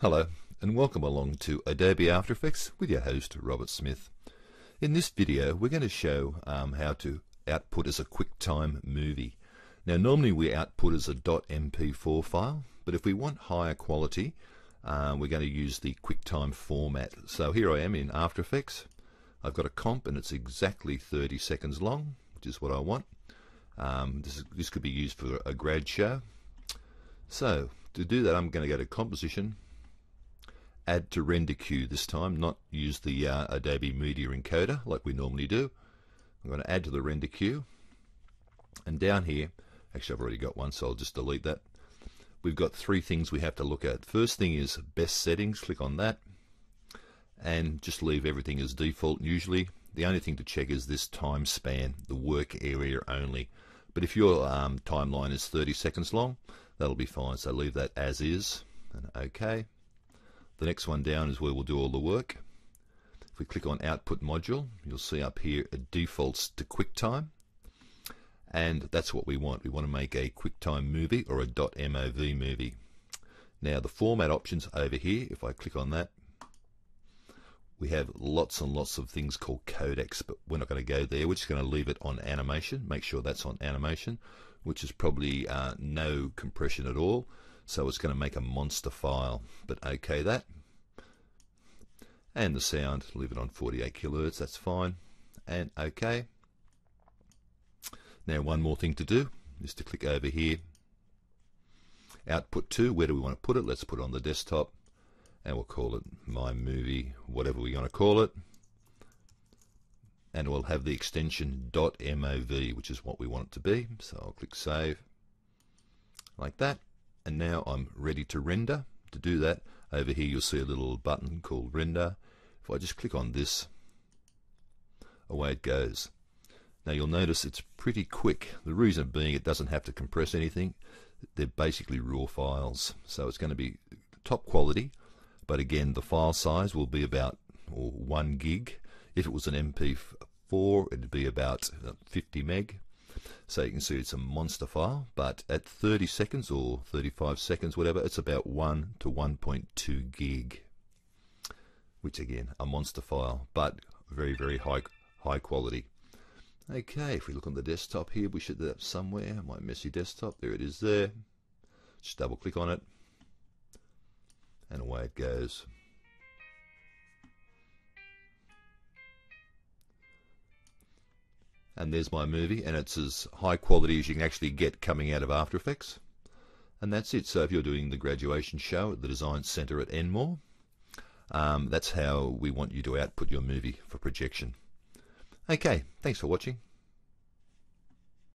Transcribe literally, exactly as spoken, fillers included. Hello and welcome along to Adobe After Effects with your host Robert Smith. In this video we're going to show um, how to output as a QuickTime movie. Now normally we output as a .mp four file, but if we want higher quality uh, we're going to use the QuickTime format. So here I am in After Effects. I've got a comp and it's exactly thirty seconds long, which is what I want. Um, this, is, this could be used for a grad show. So to do that I'm going to go to Composition, add to render queue this time, not use the uh, Adobe Media Encoder like we normally do. I'm going to add to the render queue, and down here, actually I've already got one so I'll just delete that. We've got three things we have to look at. First thing is best settings, click on that and just leave everything as default usually. The only thing to check is this time span, the work area only. But if your um, timeline is thirty seconds long, that'll be fine, so leave that as is and OK. The next one down is where we'll do all the work. If we click on Output Module, you'll see up here it defaults to QuickTime, and that's what we want. We want to make a QuickTime movie or a .mov movie. Now the format options over here, if I click on that, we have lots and lots of things called codecs, but we're not going to go there. We're just going to leave it on animation. Make sure that's on animation, which is probably uh, no compression at all. So it's going to make a monster file, but OK that. And the sound, leave it on forty-eight kilohertz, that's fine, and OK. Now one more thing to do is to click over here, output to, where do we want to put it? Let's put it on the desktop, and we'll call it My Movie, whatever we're going to call it, and we'll have the extension .mov, which is what we want it to be, so I'll click Save, like that. And now I'm ready to render. To do that, over here you'll see a little button called Render. If I just click on this, away it goes. Now you'll notice it's pretty quick. The reason being it doesn't have to compress anything. They're basically raw files, so it's going to be top quality, but again the file size will be about or one gig. If it was an M P four it'd be about fifty meg. So you can see it's a monster file, but at thirty seconds or thirty-five seconds, whatever, it's about one to one point two gig, which again, a monster file, but very, very high, high quality. Okay, if we look on the desktop here, we should do that somewhere. My messy desktop, there it is there. Just double click on it, and away it goes. And there's my movie, and it's as high quality as you can actually get coming out of After Effects. And that's it. So if you're doing the graduation show at the Design Centre at Enmore, um, that's how we want you to output your movie for projection. Okay, thanks for watching.